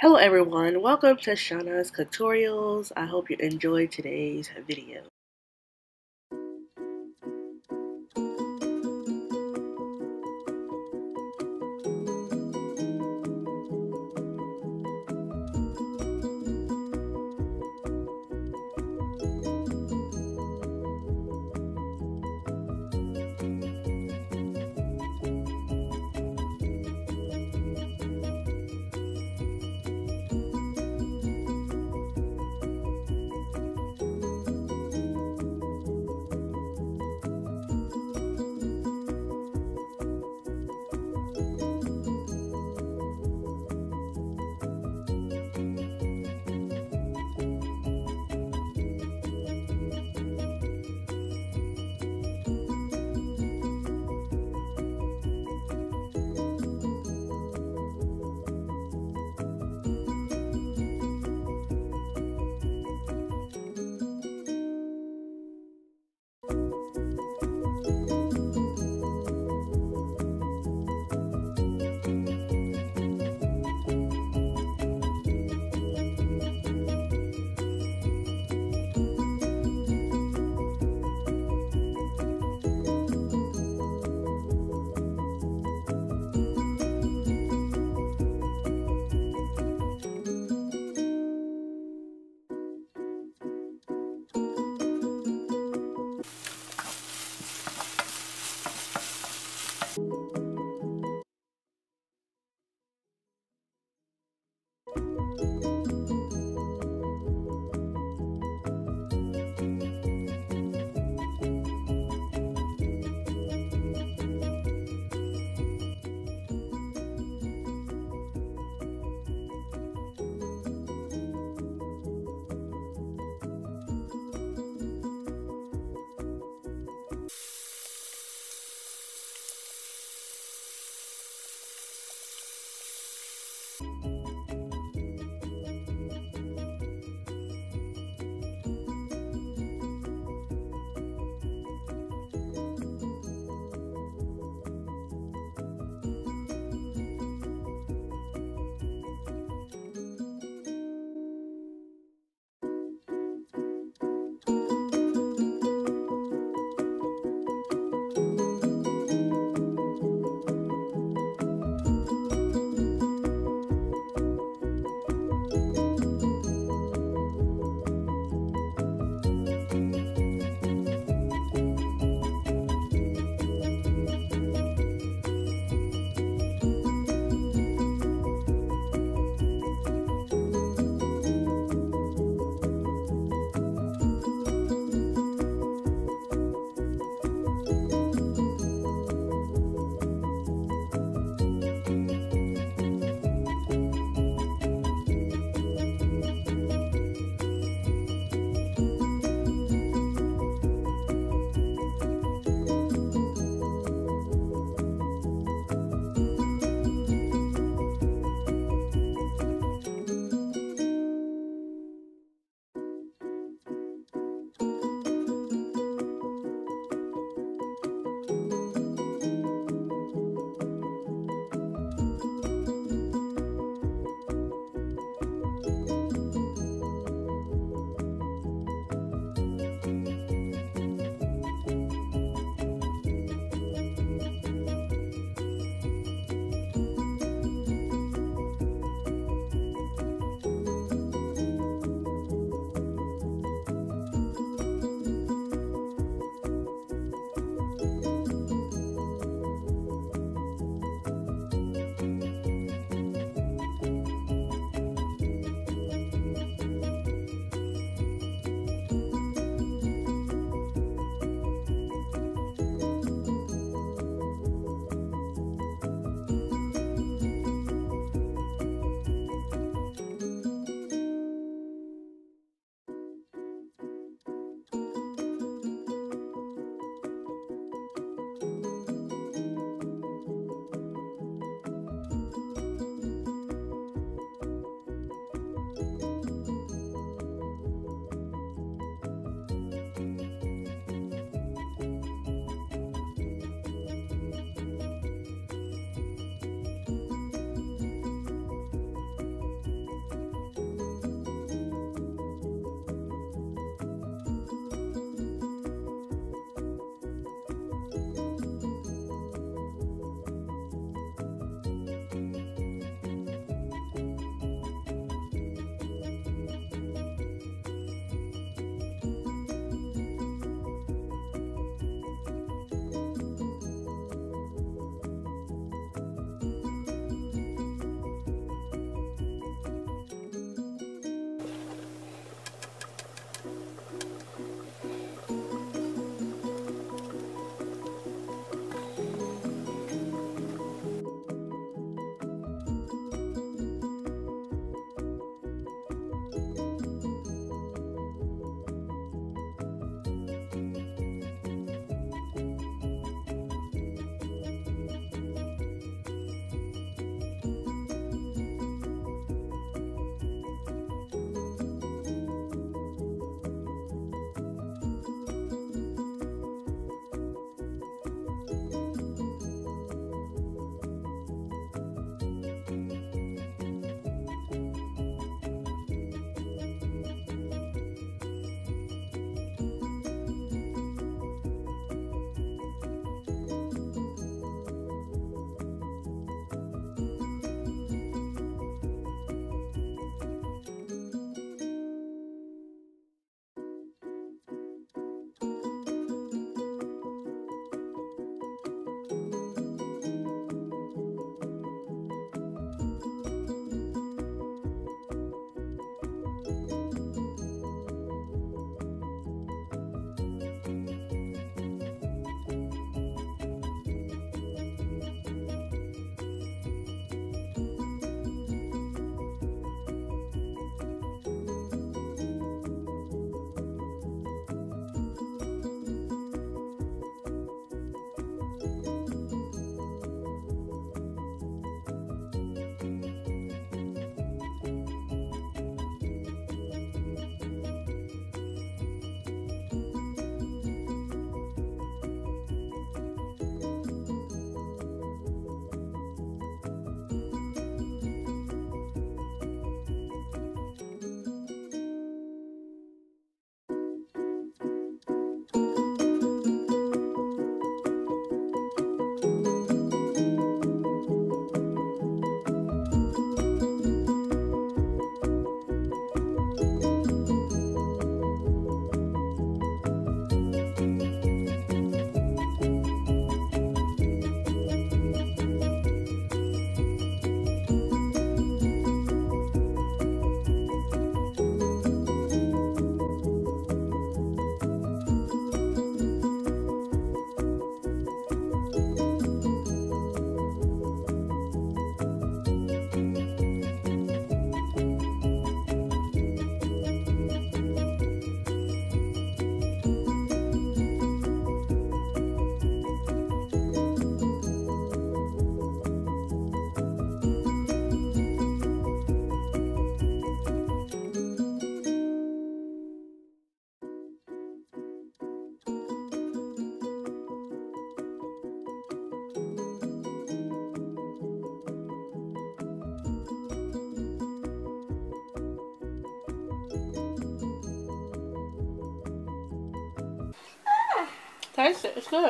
Hello everyone, welcome to Shuna's Cooktorials. I hope you enjoyed today's video. Taste it, it's good.